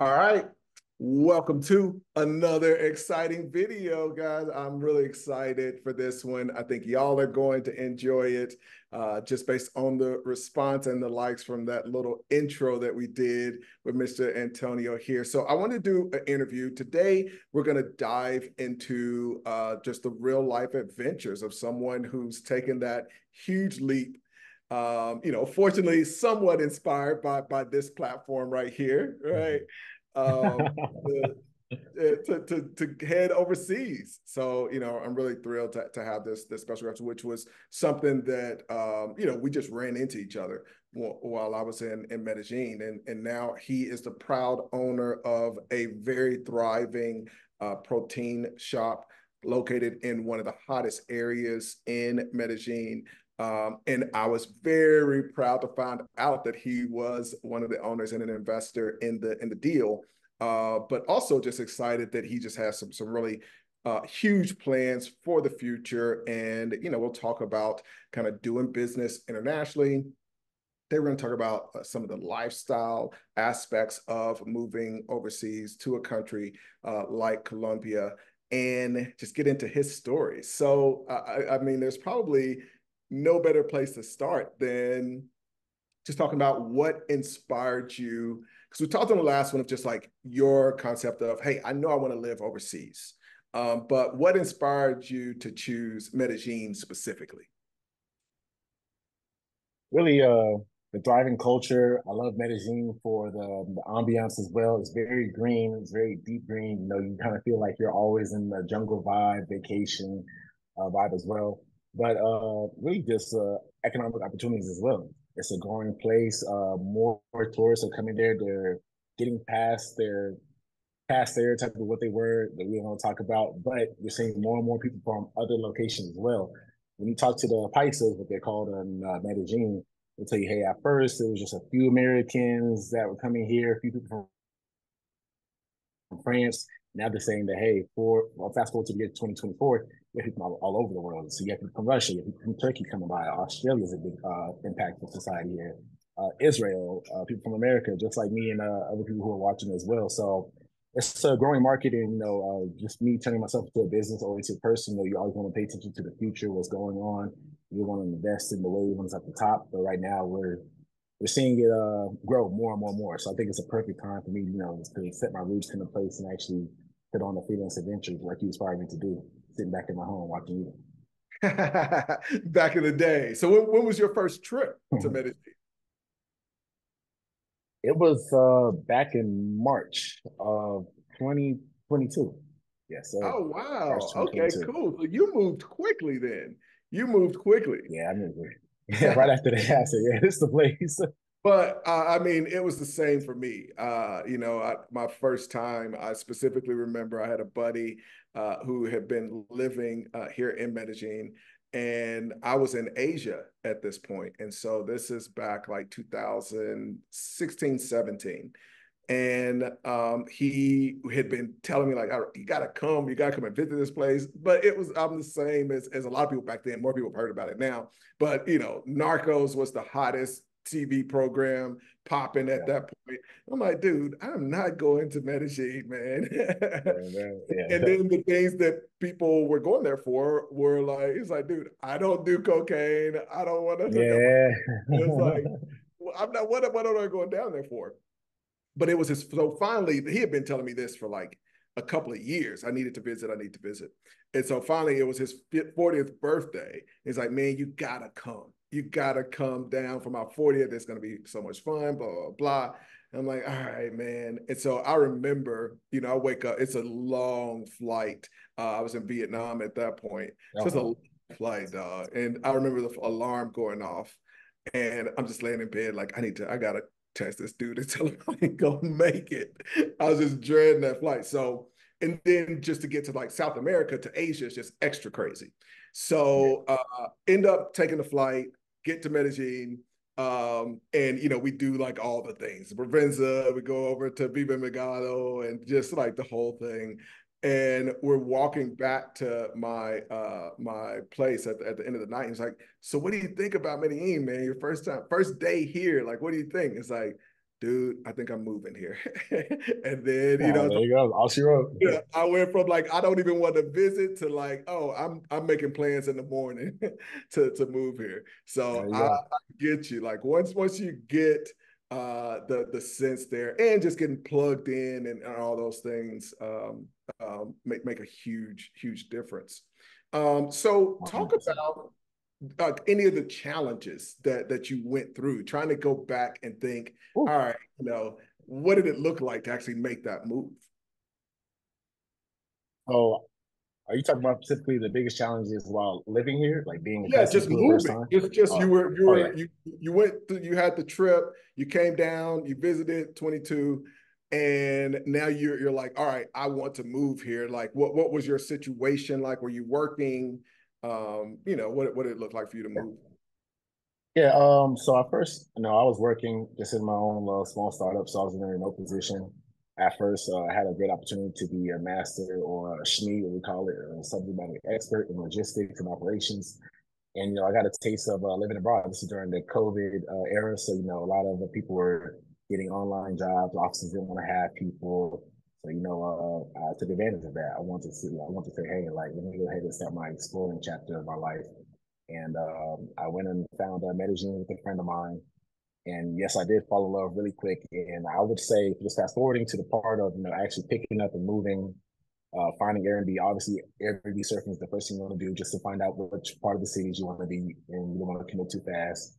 All right, welcome to another exciting video, guys. I'm really excited for this one. I think y'all are going to enjoy it just based on the response and the likes from that little intro that we did with Mr. Antonio here. So I want to do an interview. Today, we're going to dive into just the real life adventures of someone who's taken that huge leap. You know, fortunately, somewhat inspired by this platform right here, right? to head overseas. So, you know, I'm really thrilled to have this special guest, which was something that, you know, we just ran into each other while I was in Medellin. And now he is the proud owner of a very thriving protein shop located in one of the hottest areas in Medellin. And I was very proud to find out that he was one of the owners and an investor in the deal, but also just excited that he just has some really huge plans for the future. And, you know, we'll talk about kind of doing business internationally. They were going to talk about some of the lifestyle aspects of moving overseas to a country like Colombia and just get into his story. So, I mean, there's probably no better place to start than just talking about what inspired you. Because we talked on the last one of just like your concept of, hey, I know I want to live overseas, but what inspired you to choose Medellin specifically? Really, the thriving culture. I love Medellin for the ambiance as well. It's very green. It's very deep green. You know, you kind of feel like you're always in the jungle vibe, vacation vibe as well. But really just economic opportunities as well. It's a growing place. More tourists are coming there. They're getting past their past stereotype of what they were that we don't talk about. But you're seeing more and more people from other locations as well. When you talk to the Paisas, what they're called in Medellin, they'll tell you, hey, at first it was just a few Americans that were coming here, a few people from France. Now they're saying that, hey, fast forward to the year 2024, you have people all over the world. So you have people from Russia, you have people from Turkey coming by. Australia is a big impact for society here. Israel, people from America, just like me and other people who are watching as well. So it's a growing market, and you know, just me turning myself into a business-oriented person. You know, you always want to pay attention to the future, what's going on. You want to invest in the way one's at the top. But right now, we're seeing it grow more and more and more. So I think it's a perfect time for me, you know, to set my roots into place and actually put on a freelance adventure like you inspired me to do. Sitting back in my home watching you. Back in the day. So when was your first trip to Medellin? It was back in March of 2022. Yes. Yeah, so oh, wow. Okay, cool. So you moved quickly then. Yeah, I moved yeah, right after the acid. Yeah, it's the place. But I mean, it was the same for me. You know, my first time, I specifically remember I had a buddy who had been living here in Medellin, and I was in Asia at this point. And so this is back like 2016, 17. And he had been telling me like, you gotta come and visit this place. But it was, I'm the same as a lot of people back then. More people have heard about it now, but you know, Narcos was the hottest TV program popping at that point. I'm like, dude, I'm not going to Medellin, man. Yeah. And then the things that people were going there for were like, it's like, dude, I don't do cocaine. I don't want to. Yeah. It's like, well, I'm not. What am I going down there for? But it was his, so finally, he had been telling me this for like a couple of years. I need to visit. And so finally, it was his 40th birthday. He's like, man, you gotta come. You gotta come down for my 40th. It's gonna be so much fun, blah, blah, blah. And I'm like, all right, man. And so I remember, you know, I wake up, it's a long flight. I was in Vietnam at that point. So it's a long flight, dog. And I remember the alarm going off. And I'm just laying in bed, like, I gotta text this dude and tell him I ain't gonna make it. I was just dreading that flight. So, and then just to get to like South America to Asia is just extra crazy. So end up taking the flight, get to Medellin, and you know, we do like all the things. Provenza, we go over to Biba Migado and just like the whole thing. And we're walking back to my my place at the end of the night. He's like, so what do you think about Medellin, man? Your first day here, like, what do you think? It's like, dude, I think I'm moving here. And then, you know, there you go. Off she wrote. Yeah, I went from like, I don't even want to visit to like, oh, I'm making plans in the morning to move here. So I get you. Like once you get the sense there, and just getting plugged in and all those things make a huge difference. So talk about any of the challenges that you went through, trying to go back and think, ooh, all right, you know, what did it look like to actually make that move? Oh, are you talking about specifically the biggest challenges while living here, like being in just moving? Just you went through, you had the trip, you came down, you visited 22, and now you're like, all right, I want to move here. Like, what was your situation like? Were you working? You know, what did it look like for you to move? Yeah, so I first, I was working just in my own small startup, so I was in a remote position. At first, I had a great opportunity to be a master or a SME, what we call it, or a subject matter expert in logistics and operations. And, I got a taste of living abroad. This is during the COVID era, so, a lot of the people were getting online jobs. Offices didn't want to have people. So, I took advantage of that. I wanted to say, hey, like, let me go ahead and start my exploring chapter of my life. And I went and found Medellin with a friend of mine. And yes, I did fall in love really quick. And I would say, just fast forwarding to the part of, actually picking up and moving, finding Airbnb. Obviously, Airbnb surfing is the first thing you want to do, just to find out which part of the cities you want to be in. You don't want to commit too fast.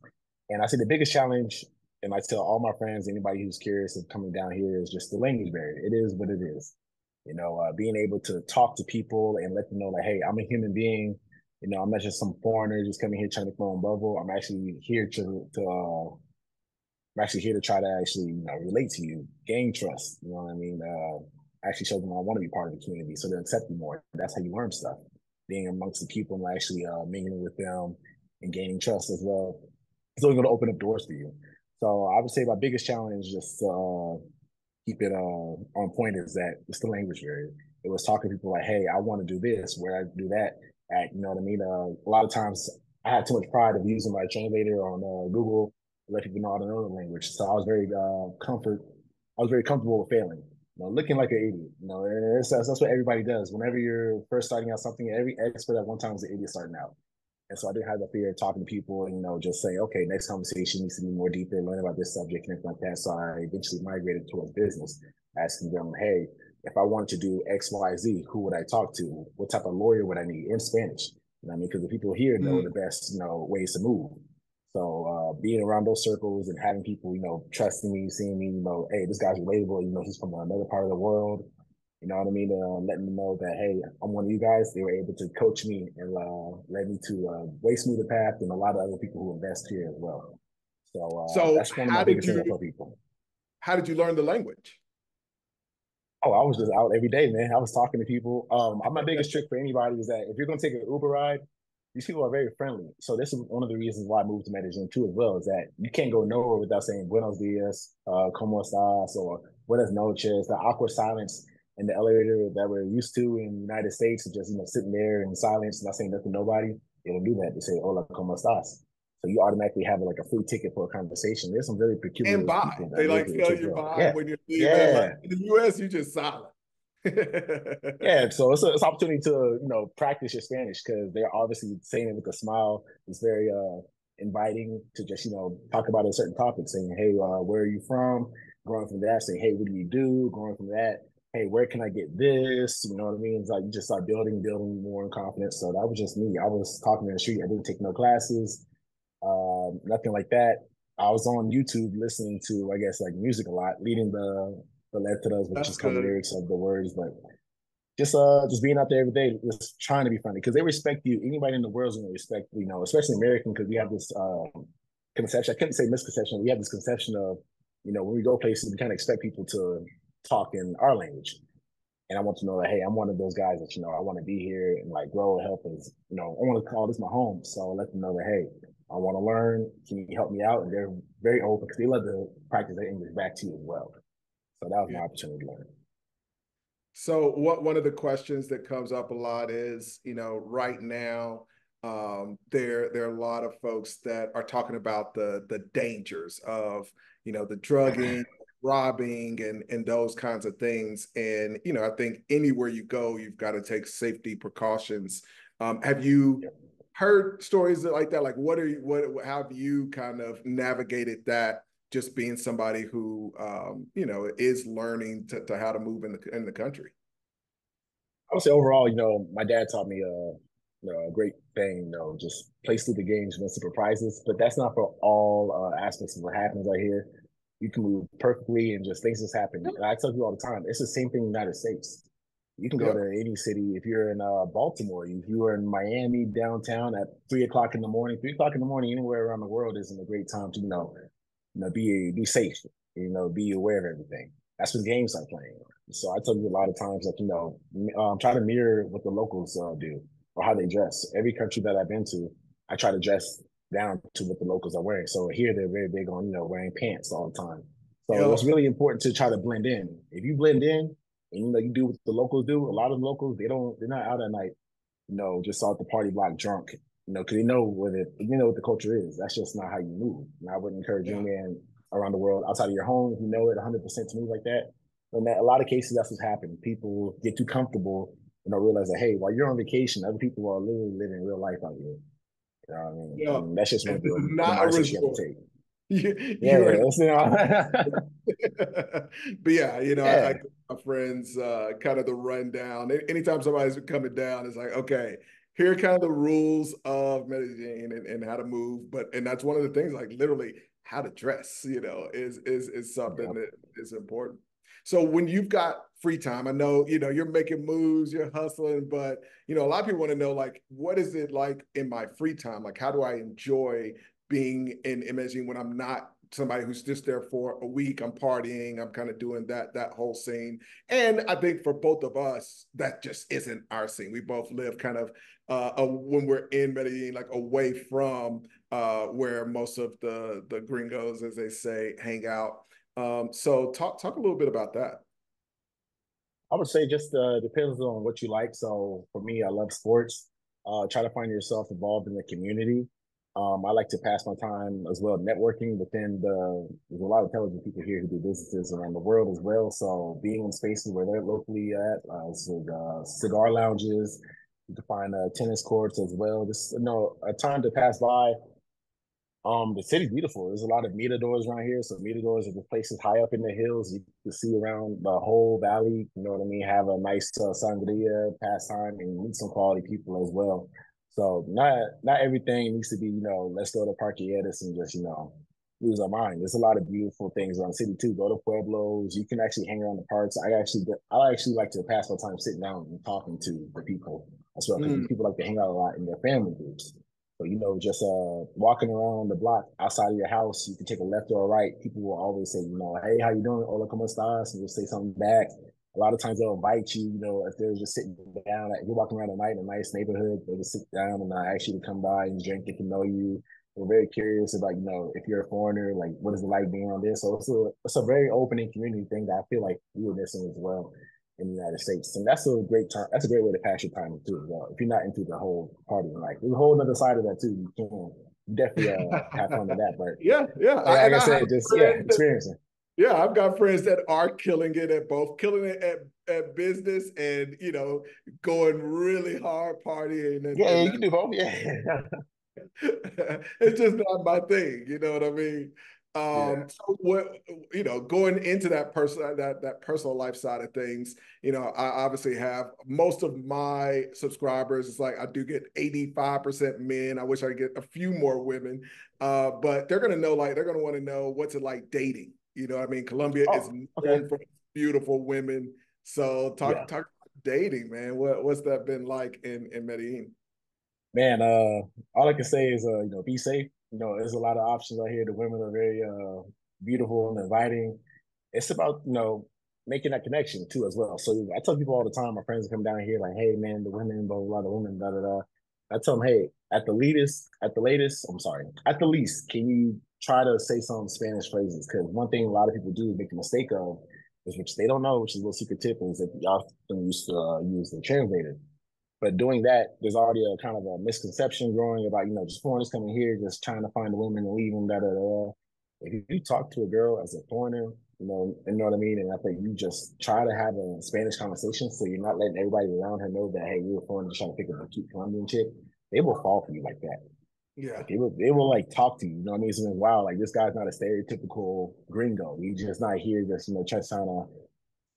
And I say the biggest challenge, and I tell all my friends, anybody who's curious of coming down here, is just the language barrier. It is what it is. Being able to talk to people and let them know, like, hey, I'm a human being. I'm not just some foreigner just coming here trying to throw a bubble. I'm actually here to try to actually, relate to you, gain trust. You know what I mean? Actually show them I want to be part of the community, so they'll accept you more. That's how you learn stuff. Being amongst the people and actually mingling with them and gaining trust as well. It's only going to open up doors for you. So I would say my biggest challenge, just keep it on point, is that it's the language barrier. It was talking to people like, hey, I want to do this, where I do that at, you know what I mean? A lot of times I had too much pride of using my translator on Google, let people know I don't know the language. So I was very comfortable with failing, looking like an idiot. That's what everybody does. Whenever you're first starting out something, every expert at one time is an idiot starting out. And so I didn't have the fear of talking to people and, just saying, okay, next conversation needs to be more deeper, learn about this subject and everything like that. So I eventually migrated towards business, asking them, hey, if I wanted to do X, Y, Z, who would I talk to? What type of lawyer would I need in Spanish? You know what I mean? Because the people here know the best, ways to move. So being around those circles and having people, trusting me, seeing me, hey, this guy's relatable, he's from another part of the world. You know what I mean? Letting them know that, hey, I'm one of you guys. They were able to coach me and led me to a way smoother path than a lot of other people who invest here as well. So that's one of my biggest things for people. How did you learn the language? Oh, I was just out every day, man. I was talking to people. My biggest trick for anybody is that if you're going to take an Uber ride, these people are very friendly. So this is one of the reasons why I moved to Medellin too, as well, is that you can't go nowhere without saying buenos dias, como estas, or buenas noches. The awkward silence in the elevator that we're used to in the United States, and just, sitting there in silence, not saying nothing to nobody. They don't do that. They say, hola, ¿cómo estás? So you automatically have like a free ticket for a conversation. There's some very peculiar and bye. They like tell you bye when you're leaving. Yeah. Like, in the U.S., you're just silent. Yeah, so it's an opportunity to, practice your Spanish, because they're obviously saying it with a smile. It's very inviting to just, talk about a certain topic, saying, hey, where are you from? Going from that, saying, hey, what do you do? Going from that, hey, where can I get this? You know what I mean? It's like you just start building more in confidence. So that was just me. I was talking in the street. I didn't take no classes, nothing like that. I was on YouTube listening to, I guess, like music a lot, leading the letras, which is kind of lyrics of the words, but just being out there every day, just trying to be funny, because they respect you. Anybody in the world is going to respect, especially American, because we have this conception. I couldn't say misconception. We have this conception of, when we go places, we kind of expect people to talk in our language, and I want to know that, hey, I'm one of those guys that, I want to be here and like grow and help, and I want to call this my home. So I'll let them know that, hey, I want to learn, can you help me out? And they're very open, because they love to practice their English back to you as well. So that was my opportunity to learn. So one of the questions that comes up a lot is, right now, There are a lot of folks that are talking about the dangers of, you know, the drugging, robbing, and those kinds of things. And, you know, I think anywhere you go, you've got to take safety precautions. Have you heard stories like that? Like, how have you kind of navigated that, just being somebody who, you know, is learning to how to move in the country? I would say overall, you know, my dad taught me, you know, a great thing, you know, just play stupid games, no surprises. But that's not for all aspects of what happens out here. You can move perfectly and just things just happen. And I tell you all the time, it's the same thing in the United States. You can go to any city. If you're in Baltimore, if you are in Miami downtown at 3 o'clock in the morning, anywhere around the world isn't a great time to, you know, be safe, you know, be aware of everything. That's when games are playing. So I tell you a lot of times, like, you know, try to mirror what the locals do, or how they dress. Every country that I've been to, I try to dress down to what the locals are wearing. So here they're very big on, you know, wearing pants all the time. So it's really important to try to blend in. If you blend in and, you know, you do what the locals do, a lot of the locals, they're not out at night, you know, just out the party block drunk, you know, because they know what the culture is. That's just not how you move. And I would encourage any man around the world, outside of your home, you know it 100% to move like that. And that, a lot of cases, that's what's happened. People get too comfortable and don't realize that, hey, while you're on vacation, other people are literally living real life out here. You know what I mean? Yeah. I mean, that's just one thing. Not a resort. But yeah, you know, I give my friends kind of the rundown. Anytime somebody's coming down, it's like, okay, here are kind of the rules of Medellin and how to move. And that's one of the things, like, literally how to dress, you know, is something that is important. So when you've got free time, I know, you know, you're making moves, you're hustling, but, you know, a lot of people want to know, like, what is it like in my free time? Like, how do I enjoy being in Medellin when I'm not somebody who's just there for a week? I'm partying, I'm kind of doing that whole scene. And I think for both of us, that just isn't our scene. We both live kind of, when we're in Medellin, like away from where most of the gringos, as they say, hang out. So talk a little bit about that. I would say just depends on what you like. So for me, I love sports. Try to find yourself involved in the community. I like to pass my time as well networking within there's a lot of intelligent people here who do businesses around the world as well. So being in spaces where they're locally at, cigar lounges, you can find tennis courts as well. Just, you know, a time to pass by. The city's beautiful. There's a lot of miradors around here. So miradors are the places high up in the hills. You can see around the whole valley, you know what I mean? Have a nice sangria, pastime, and meet some quality people as well. So not everything needs to be, you know, let's go to Parque Edison and just, you know, lose our mind. There's a lot of beautiful things around the city too. Go to Pueblos. You can actually hang around the parks. I actually like to pass my time sitting down and talking to the people as well. Because people like to hang out a lot in their family groups. But, you know, just walking around the block outside of your house, you can take a left or a right. People will always say, you know, hey, how you doing? Hola, ¿cómo estás? And you'll say something back. A lot of times they'll invite you, you know, if they're just sitting down, like you're walking around at night in a nice neighborhood, they'll just sit down and ask you to come by and drink, get to know you. They're very curious about, you know, if you're a foreigner, like what is it like being on this? So it's a very opening community thing that I feel like we were missing as well in the United States. And that's a great time. That's a great way to pass your time too, as well. If you're not into the whole partying life, there's a whole other side of that too. You can definitely have fun with that. But like I said, just experiencing. Yeah, I've got friends that are killing it at business and, you know, going really hard partying. And you can do both. It's just not my thing. You know what I mean? So what, you know, going into that personal life side of things, you know, I obviously have most of my subscribers. It's like I do get 85% men. I wish I could get a few more women, but they're going to know, like, they're going to want to know what's it like dating. You know what I mean? Colombia is known for beautiful women. So talk about dating, man. What's that been like in Medellin? Man, all I can say is, you know, be safe. You know, there's a lot of options out here. The women are very beautiful and inviting. It's about, you know, making that connection too as well. So I tell people all the time, my friends come down here like, hey man, the women, blah, blah, blah, the women, blah, blah, blah. I tell them, hey, at the least, can you try to say some Spanish phrases? Because one thing a lot of people do make a mistake of, which they don't know, which is a little secret tip, is that they often use the translator. But doing that, there's already a kind of a misconception growing about, you know, just foreigners coming here, just trying to find the women and leaving, da da da. If you talk to a girl as a foreigner, you know what I mean? And I think you just try to have a Spanish conversation so you're not letting everybody around her know that, hey, you're a foreigner trying to pick up a cute Colombian chick. They will fall for you like that. Yeah. Like, they will like talk to you. You know what I mean? Something like, wow, like this guy's not a stereotypical gringo. He's just not here just, you know, trying to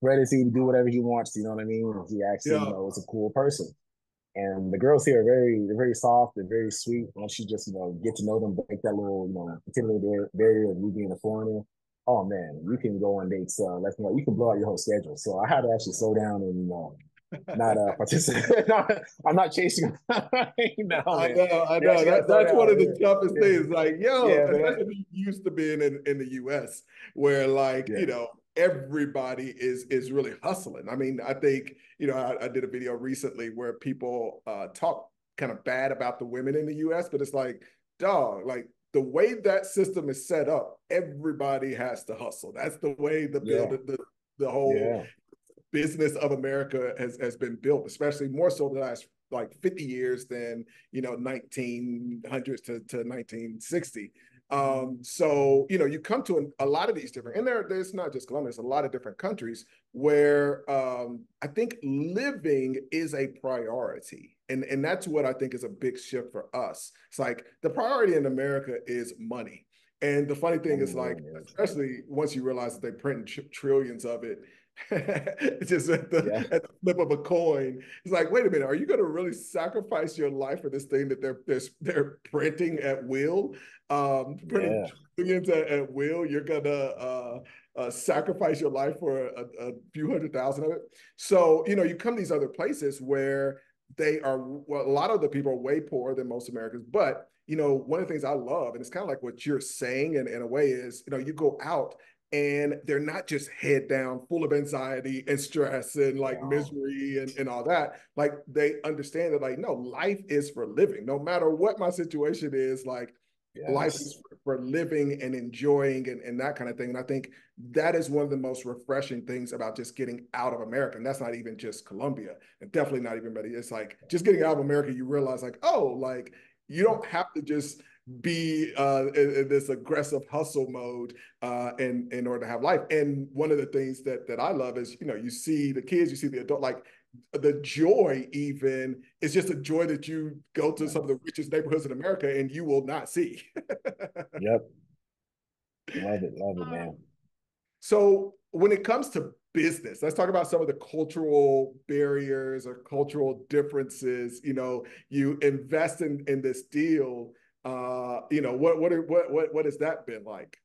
spread his seed, do whatever he wants. You know what I mean? He acts, you know, it's a cool person. And the girls here are very soft and very sweet. Once you just, you know, get to know them, break that little, you know, intimidating barrier of you being a foreigner. Oh man, you can go on dates. Like, you know, you can blow out your whole schedule. So I had to actually slow down and, you know, not participate. I'm not chasing. I know. That's one of the toughest things. Like, yo, especially used to being in the U.S. where, like, you know, everybody is really hustling. I mean, I think, you know, I did a video recently where people talk kind of bad about the women in the U.S., but it's like, dog, like the way that system is set up, everybody has to hustle. That's the way the whole business of America has been built, especially more so the last like 50 years than, you know, 1900s to 1960. So, you know, you come to a lot of these different, and there's not just Colombia, it's a lot of different countries where I think living is a priority. And that's what I think is a big shift for us. It's like the priority in America is money. And the funny thing is, like, especially once you realize that they print trillions of it, just at the flip of a coin. It's like, wait a minute, are you going to really sacrifice your life for this thing that they're printing at will? Printing trillions at will. You're gonna sacrifice your life for a few hundred thousand of it. So, you know, you come to these other places where they are, well, a lot of the people are way poorer than most Americans, but, you know, one of the things I love, and it's kind of like what you're saying in a way, is, you know, you go out and they're not just head down, full of anxiety and stress and like misery and all that. Like, they understand that, like, no, life is for living. No matter what my situation is, like, life is for living and enjoying and that kind of thing. And I think that is one of the most refreshing things about just getting out of America. And that's not even just Colombia, and definitely not even Medellin. It's like just getting out of America, you realize, like, oh, like, you don't have to just be in this aggressive hustle mode in order to have life. And one of the things that I love is, you know, you see the kids, you see the adult, like the joy even is just a joy that you go to some of the richest neighborhoods in America and you will not see. Love it, man. So when it comes to business, let's talk about some of the cultural barriers or cultural differences. You know, you invest in this deal. You know, what has that been like?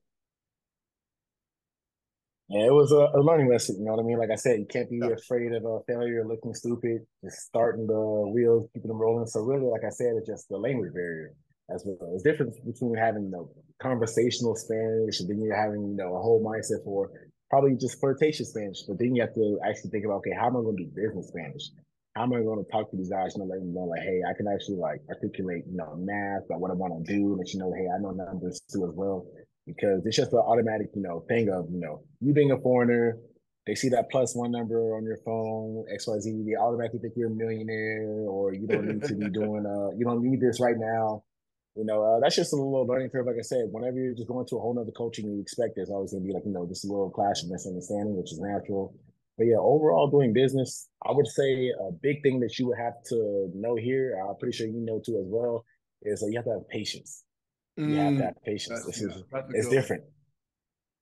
Yeah, it was a learning lesson. You know what I mean? Like I said, you can't be afraid of failure, looking stupid, just starting the wheels, keeping them rolling. So really, like I said, it's just the language barrier as well. It's different between having the conversational Spanish and then you're having, you know, a whole mindset for probably just flirtatious Spanish. But then you have to actually think about, okay, how am I going to do business Spanish? How am I going to talk to these guys, you know, let them know, like, hey, I can actually, like, articulate, you know, math, like, what I want to do, let you know, hey, I know numbers too as well, because it's just an automatic, you know, thing of, you know, you being a foreigner, they see that +1 number on your phone, XYZ, they automatically think you're a millionaire, or you don't need to be doing, you don't need this right now. You know, that's just a little learning curve. Like I said, whenever you're just going to a whole nother culture and you expect there's always going to be, like, you know, just a little clash of misunderstanding, which is natural. But yeah, overall doing business, I would say a big thing that you would have to know here, I'm pretty sure you know too as well, is you have to have patience. You have to have patience. It's different.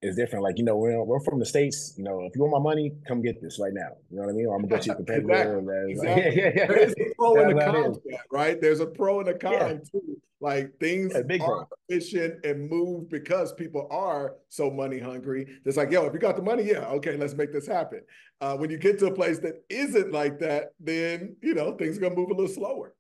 It's different. Like, you know, we're from the States, you know, if you want my money, come get this right now. You know what I mean? Or I'm going to get you a competitor. Exactly. There's a pro and a con, right? There's a pro and a con too. Like, things are efficient and move because people are so money hungry. It's like, yo, if you got the money, okay, let's make this happen. When you get to a place that isn't like that, then, you know, things are going to move a little slower.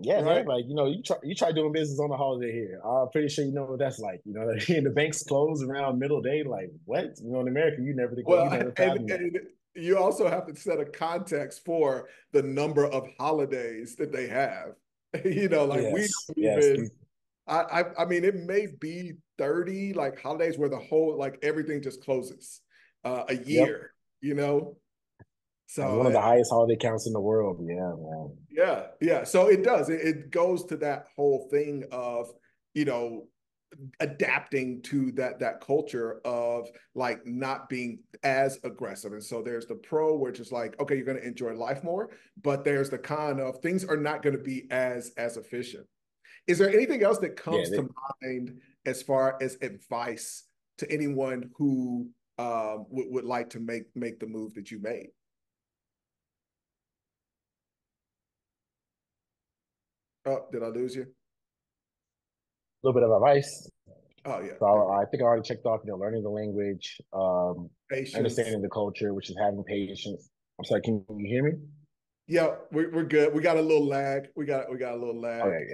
Yeah, right. Like, you know, you try doing business on a holiday here. I'm pretty sure you know what that's like. You know, the banks close around middle day. Like, what? You know, in America, you never think. Well, and you also have to set a context for the number of holidays that they have. You know, like I mean, it may be 30 like holidays where the whole, like, everything just closes a year. You know. So it's one of the highest holiday counts in the world. Yeah, man. Yeah, yeah. So it does. It goes to that whole thing of, you know, adapting to that culture of like not being as aggressive. And so there's the pro, which is like, okay, you're going to enjoy life more, but there's the con of things are not going to be as efficient. Is there anything else that comes to mind as far as advice to anyone who would like to make the move that you made? Oh, did I lose you? A little bit of advice. Oh yeah. So I think I already checked off, you know, learning the language, understanding the culture, which is having patience. I'm sorry, can you hear me? Yeah, we're good. We got a little lag. We got a little lag. Okay,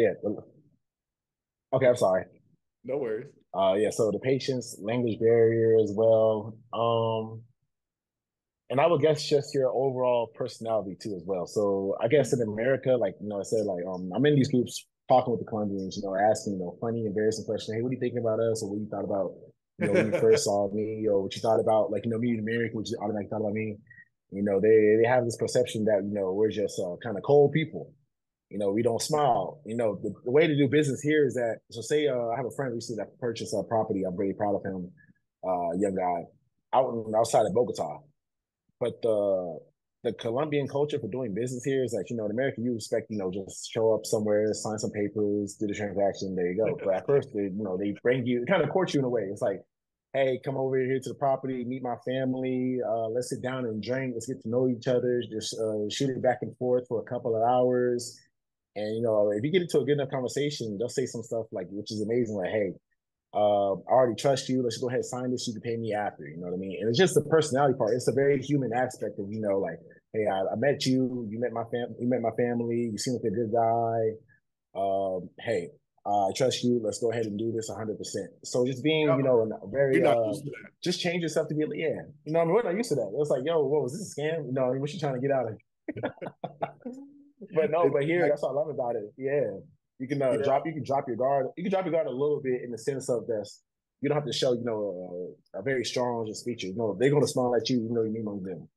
yeah. Okay, I'm sorry. No worries. Yeah, so the patience, language barrier as well. And I would guess just your overall personality too as well. So I guess in America, like, you know, I said, like, I'm in these groups talking with the Colombians, you know, asking, you know, funny, embarrassing questions. Hey, what are you thinking about us? Or what you thought about, you know, when you first saw me? Or what you thought about, like, you know, me in America, what you automatically thought about me? You know, they have this perception that, you know, we're just kind of cold people. You know, we don't smile. You know, the way to do business here is that, so say I have a friend recently that purchased a property. I'm really proud of him, young guy, outside of Bogota. But the Colombian culture for doing business here is like, you know, in America, you expect, you know, just show up somewhere, sign some papers, do the transaction, there you go. But at first, they, you know, they bring you, kind of court you in a way. It's like, hey, come over here to the property, meet my family, let's sit down and drink, let's get to know each other, just shoot it back and forth for a couple of hours. And, you know, if you get into a good enough conversation, they'll say some stuff like, which is amazing, like, hey, I already trust you. Let's go ahead and sign this. You can pay me after. You know what I mean? And it's just the personality part. It's a very human aspect of, you know, like, hey, I met you. You met my family. You met my family. You seem like a good guy. Hey, I trust you. Let's go ahead and do this 100%. So just being, you know, very just change yourself to be, yeah. You know, I mean, we're not used to that. It's like, yo, what was this, a scam? You know, what you trying to get out of? But no, but here, that's what I love about it. Yeah. You can drop your guard. You can drop your guard a little bit in the sense of this. You don't have to show, you know, a very strong just feature. You know, they're gonna smile at you. You know, you mean on them.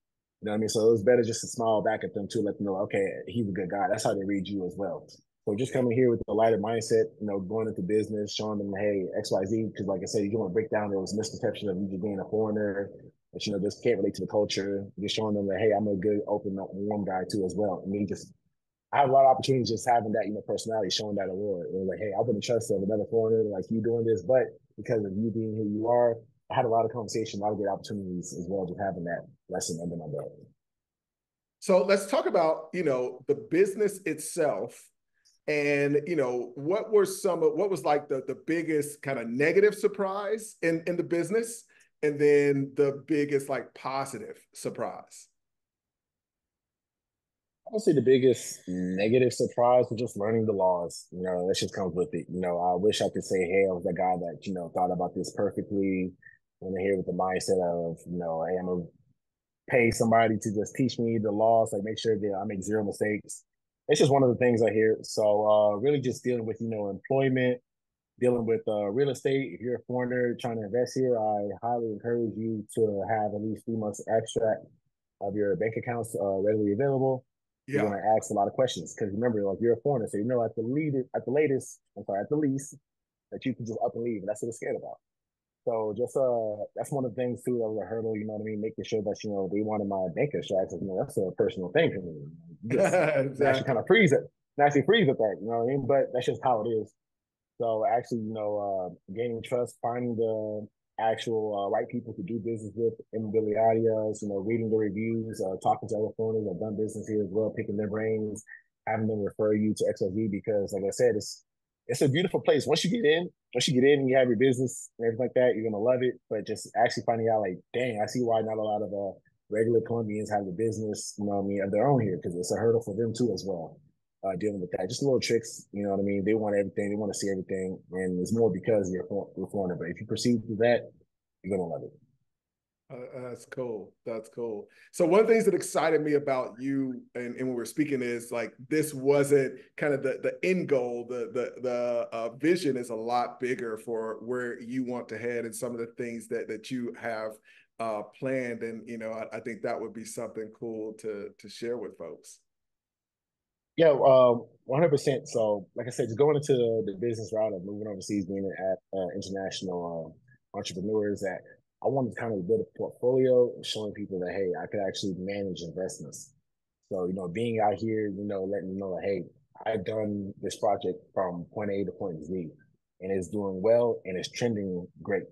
You know what I mean? So it's better just to smile back at them too, let them know, okay, he's a good guy. That's how they read you as well. So just coming here with a lighter mindset, you know, going into business, showing them, hey, XYZ, because like I said, you don't want to break down those misconceptions of you just being a foreigner, but you know, just can't relate to the culture. Just showing them that, hey, I'm a good, open, warm guy too as well. And they just. I have a lot of opportunities just having that, you know, personality, showing that award. It was like, hey, I wouldn't trust another foreigner like you doing this, but because of you being who you are, I had a lot of conversation, a lot of great opportunities as well, just having that lesson under my belt. So let's talk about, you know, the business itself, and you know, what was like the biggest kind of negative surprise in the business, and then the biggest like positive surprise. I would say the biggest negative surprise was just learning the laws. You know, that just comes with it. You know, I wish I could say, hey, I was the guy that, you know, thought about this perfectly. I'm here with the mindset of, you know, hey, I'm going to pay somebody to just teach me the laws, like make sure that I make zero mistakes. It's just one of the things I hear. So really just dealing with, you know, employment, dealing with real estate. If you're a foreigner trying to invest here, I highly encourage you to have at least 3 months extract of your bank accounts readily available. Yeah. You're going to ask a lot of questions because remember, like you're a foreigner, so you know at the least that you can just up and leave. And that's what they're scared about. So just that's one of the things too that was a hurdle. You know what I mean? Making sure that you know they wanted my bank extracts. You know, that's a personal thing for me. You just exactly. Actually kind of freeze it. Actually freeze at that. You know what I mean? But that's just how it is. So actually, you know, gaining trust, finding the actual right people to do business with in the areas, you know, reading the reviews, talking to other foreigners that have done business here as well, picking their brains, having them refer you to XYZ because, like I said, it's a beautiful place. Once you get in and you have your business and everything like that, you're going to love it. But just actually finding out, like, dang, I see why not a lot of regular Colombians have the business, you know what I mean, of their own here because it's a hurdle for them too as well. Dealing with that, just little tricks, you know what I mean? They want everything, they want to see everything, and it's more because you're a foreigner. But if you proceed through that, you're gonna love it. That's cool. That's cool. So one of the things that excited me about you and when we were speaking is like this wasn't kind of the end goal. The vision is a lot bigger for where you want to head and some of the things that you have planned. And, you know, I think that would be something cool to share with folks. Yeah, 100%. So, like I said, just going into the business route of moving overseas, being an international entrepreneur, is that I wanted to kind of build a portfolio and showing people that, hey, I could actually manage investments. So, you know, being out here, you know, letting them know that, hey, I've done this project from point A to point Z, and it's doing well and it's trending great.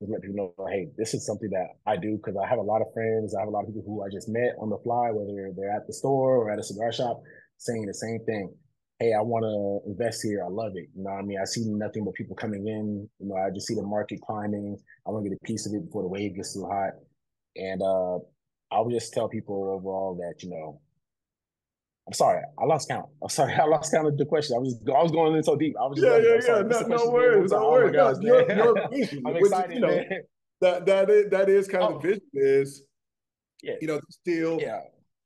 Just let people know, hey, this is something that I do, because I have a lot of friends. I have a lot of people who I just met on the fly, whether they're at the store or at a cigar shop, saying the same thing. Hey, I want to invest here. I love it. You know what I mean? I see nothing but people coming in. You know, I just see the market climbing. I want to get a piece of it before the wave gets too hot. And I would just tell people overall that, you know, I'm sorry, I lost count. I'm sorry, I lost count of the question. I was going in so deep. I was just no worries, no worries. Oh gosh, your vision, I'm excited, you know, man. That is kind of the vision is, yeah, you know, still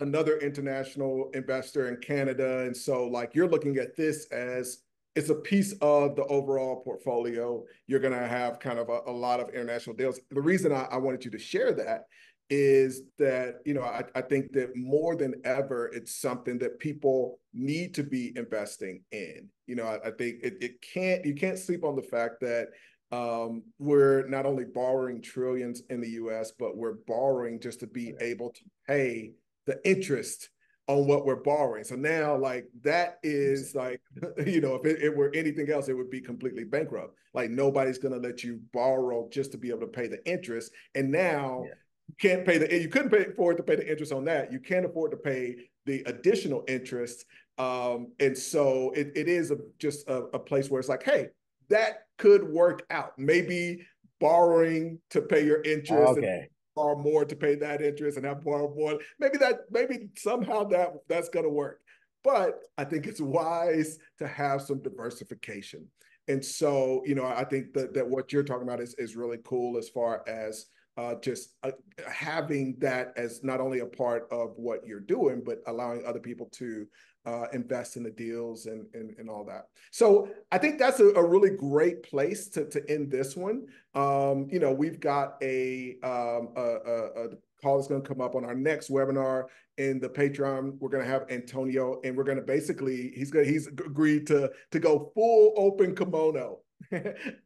another international investor in Canada, and so like you're looking at this as it's a piece of the overall portfolio. You're gonna have kind of a lot of international deals. The reason I wanted you to share that is that, you know, I think that more than ever, it's something that people need to be investing in. You know, I think you can't sleep on the fact that we're not only borrowing trillions in the US, but we're borrowing just to be able to pay the interest on what we're borrowing. So now, like, that is like, you know, if it were anything else, it would be completely bankrupt. Like, nobody's gonna let you borrow just to be able to pay the interest. And now, you couldn't afford to pay the interest on that. You can't afford to pay the additional interest. And so it is just a place where it's like, hey, that could work out. Maybe borrowing to pay your interest and borrow more to pay that interest and have borrow more. Maybe somehow that's going to work. But I think it's wise to have some diversification. And so, you know, I think that what you're talking about is really cool as far as having that as not only a part of what you're doing, but allowing other people to invest in the deals and all that. So I think that's a really great place to end this one. You know, we've got a call that's going to come up on our next webinar in the Patreon. We're going to have Antonio, and we're going to basically he's agreed to go full open kimono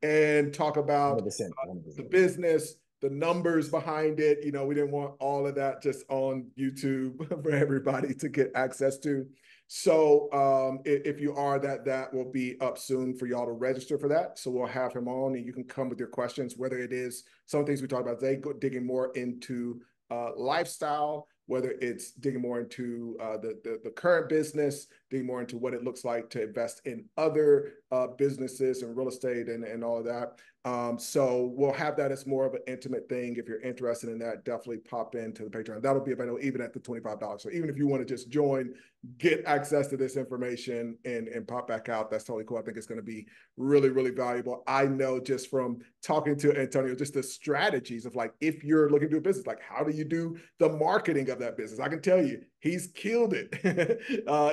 and talk about 100%, 100%. The business, the numbers behind it. You know, we didn't want all of that just on YouTube for everybody to get access to. So if you are, that will be up soon for y'all to register for that. So we'll have him on, and you can come with your questions, whether it is some things we talked about today, digging more into lifestyle, whether it's digging more into the current business, digging more into what it looks like to invest in other businesses and real estate and all of that. So we'll have that as more of an intimate thing. If you're interested in that, definitely pop into the Patreon. That'll be available even at the $25. So even if you want to just join, get access to this information and pop back out, that's totally cool. I think it's going to be really, really valuable. I know just from talking to Antonio, just the strategies of, like, if you're looking to do a business, like, how do you do the marketing of that business? I can tell you, he's killed it.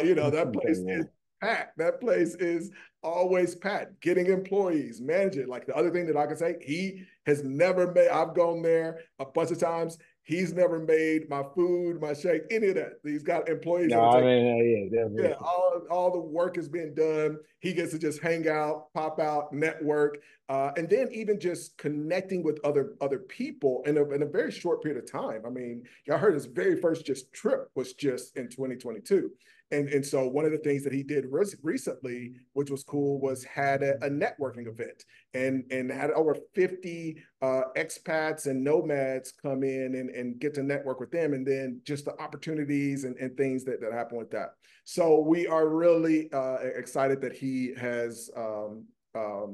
You know, that place is packed. That place is always packed. Getting employees, manage it. Like, the other thing that I can say, he has never made, I've gone there a bunch of times, he's never made my food, my shake, any of that. He's got employees. No, I mean, yeah, all the work is being done. He gets to just hang out, pop out, network, and then even just connecting with other people in a very short period of time. I mean, y'all heard his very first just trip was just in 2022. And so one of the things that he did recently, which was cool, was had a networking event and had over 50 expats and nomads come in and get to network with them, and then just the opportunities and things that happen with that. So we are really excited that he has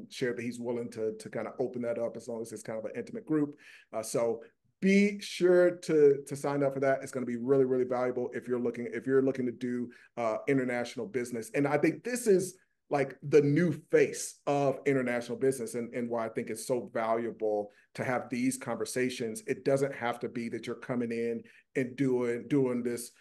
shared that he's willing to kind of open that up as long as it's kind of an intimate group. So be sure to sign up for that. It's going to be really, really valuable if you're looking to do international business. And I think this is like the new face of international business, and why I think it's so valuable to have these conversations. It doesn't have to be that you're coming in and doing this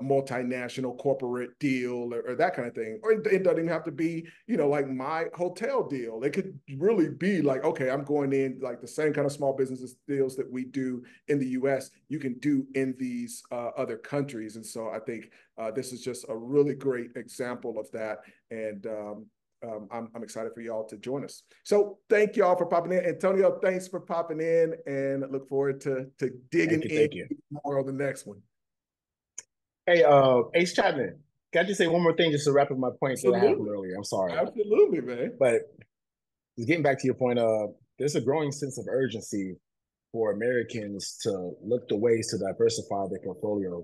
multinational corporate deal or that kind of thing. Or it doesn't even have to be, you know, like my hotel deal. It could really be like, okay, I'm going in like the same kind of small business deals that we do in the US, you can do in these other countries. And so I think this is just a really great example of that. And I'm excited for y'all to join us. So thank y'all for popping in. Antonio, thanks for popping in, and look forward to digging in more on the next one. Hey, Ace Chapman, can I just say one more thing just to wrap up my points that I had earlier? I'm sorry. Absolutely, man. But just getting back to your point, there's a growing sense of urgency for Americans to look to ways to diversify their portfolio,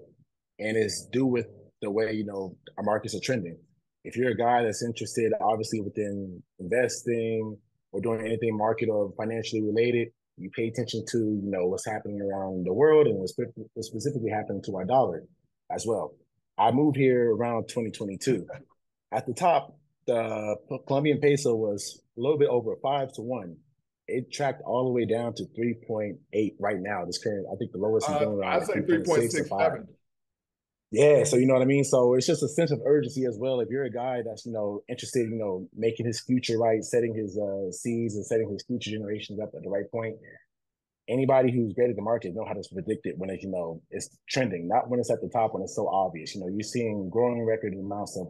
and it's due with the way, you know, our markets are trending. If you're a guy that's interested, obviously, within investing or doing anything market or financially related, you pay attention to, you know, what's happening around the world and what's specifically happening to our dollar as well. I moved here around 2022. At the top, the Colombian peso was a little bit over 5 to 1. It tracked all the way down to 3.8 right now. This current, I think the lowest is going around 3.6 to 5. Yeah, so you know what I mean? So it's just a sense of urgency as well. If you're a guy that's, you know, interested, you know, making his future right, setting his seeds and setting his future generations up at the right point, anybody who's great at the market know how to predict it when it, you know, it's trending, not when it's at the top, when it's so obvious. You know, you're seeing growing record amounts of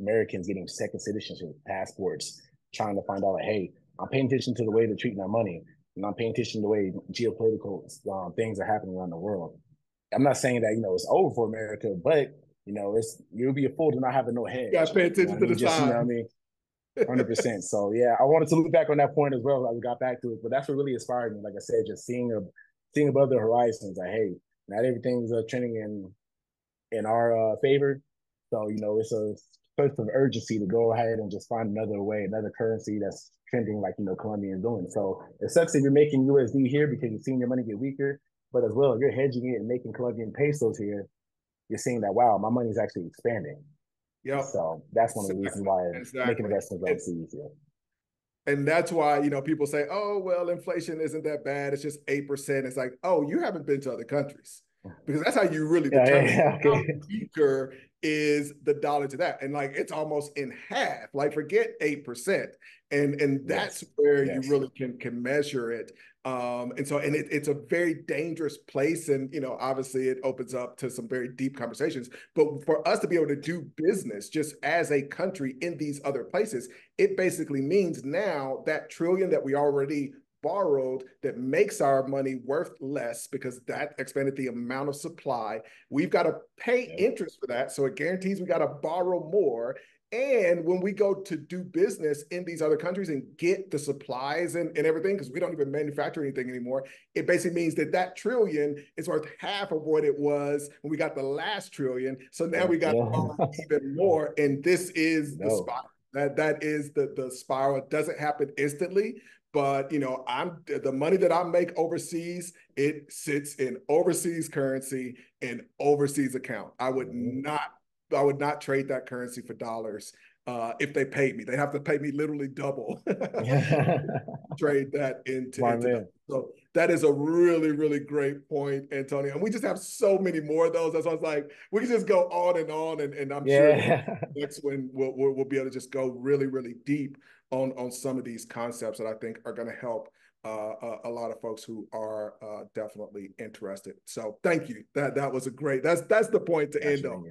Americans getting second citizenship, passports, trying to find out, like, hey, I'm paying attention to the way they're treating our money, and I'm paying attention to the way geopolitical things are happening around the world. I'm not saying that, you know, it's over for America, but, you know, it's, you'll be a fool to not have no head. You got to pay attention to the signs. You know what I mean? 100%. So, yeah, I wanted to look back on that point as well. I got back to it, but that's what really inspired me. Like I said, just seeing above the horizons, like, hey, not everything's trending in our favor. So, you know, it's a sense of urgency to go ahead and just find another way, another currency that's trending like, you know, Colombian is doing. So it sucks if you're making USD here because you're seeing your money get weaker. But as well, if you're hedging it and making Colombian pesos here, you're seeing that, wow, my money's actually expanding. Yeah. So that's one of the reasons why making investments overseas. And that's why, you know, people say, oh, well, inflation isn't that bad. It's just 8%. It's like, oh, you haven't been to other countries. Because that's how you really determine how weaker is the dollar to that. And like, it's almost in half, like forget 8%. And that's where you really can measure it. And so, and it's a very dangerous place. And, you know, obviously it opens up to some very deep conversations, but for us to be able to do business just as a country in these other places, it basically means now that trillion that we already borrowed that makes our money worth less because that expanded the amount of supply. We've got to pay interest for that. So it guarantees we got to borrow more. And when we go to do business in these other countries and get the supplies and everything, because we don't even manufacture anything anymore, it basically means that that trillion is worth half of what it was when we got the last trillion. So now we got to borrow even more. And this is the spot. That is the spiral. It doesn't happen instantly. But, you know, the money that I make overseas, it sits in overseas currency and overseas account. I would not trade that currency for dollars if they paid me. They have to pay me literally double. Trade that into so that is a really, really great point, Antonio. And we just have so many more of those. That's why I was like, we can just go on. And I'm sure next one we'll be able to just go really, really deep on some of these concepts that I think are going to help a lot of folks who are definitely interested. So thank you. That was a great, that's the point to end on.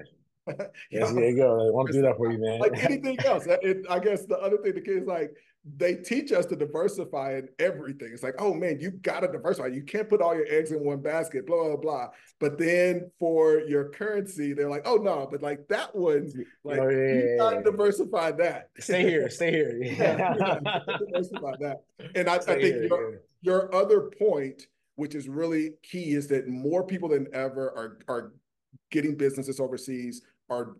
Yes, there you go. I want to do that for you, man. Like anything else, I guess the other thing the kids like, they teach us to diversify in everything. It's like, oh man, you got to diversify. You can't put all your eggs in one basket, blah, blah, blah. But then for your currency, they're like, oh no, but like that one, like you got to diversify that. Stay here. Yeah. Diversify that. And I think your other point, which is really key, is that more people than ever are getting businesses overseas, are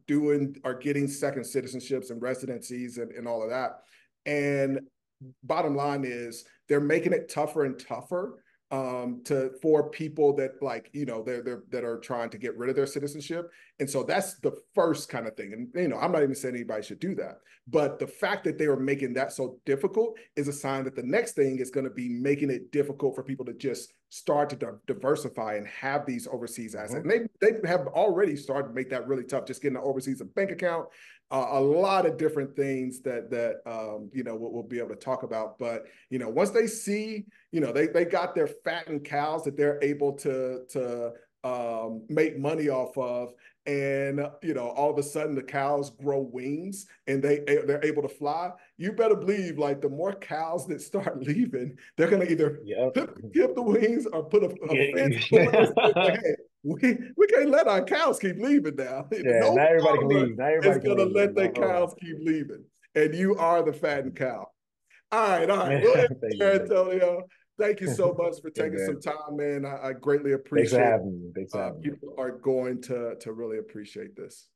getting second citizenships and residencies and all of that. And bottom line is they're making it tougher and tougher for people that like, you know, that are trying to get rid of their citizenship. And so that's the first kind of thing. And, you know, I'm not even saying anybody should do that, but the fact that they are making that so difficult is a sign that the next thing is going to be making it difficult for people to just start to diversify and have these overseas assets. And they have already started to make that really tough, just getting an overseas bank account, a lot of different things that, you know, we'll be able to talk about. But, you know, once they see, you know, they got their fattened cows that they're able to make money off of. And, you know, all of a sudden the cows grow wings and they're able to fly. You better believe, like, the more cows that start leaving, they're going to either give the wings or put a fence. Like, hey, we can't let our cows keep leaving now. Yeah, no, not everybody can leave. Not everybody is going to let their cows keep leaving. And you are the fattened cow. All right, all right. Well, Antonio, thank you so much for taking some time, man. I greatly appreciate it. Thanks for having me. People are going to really appreciate this.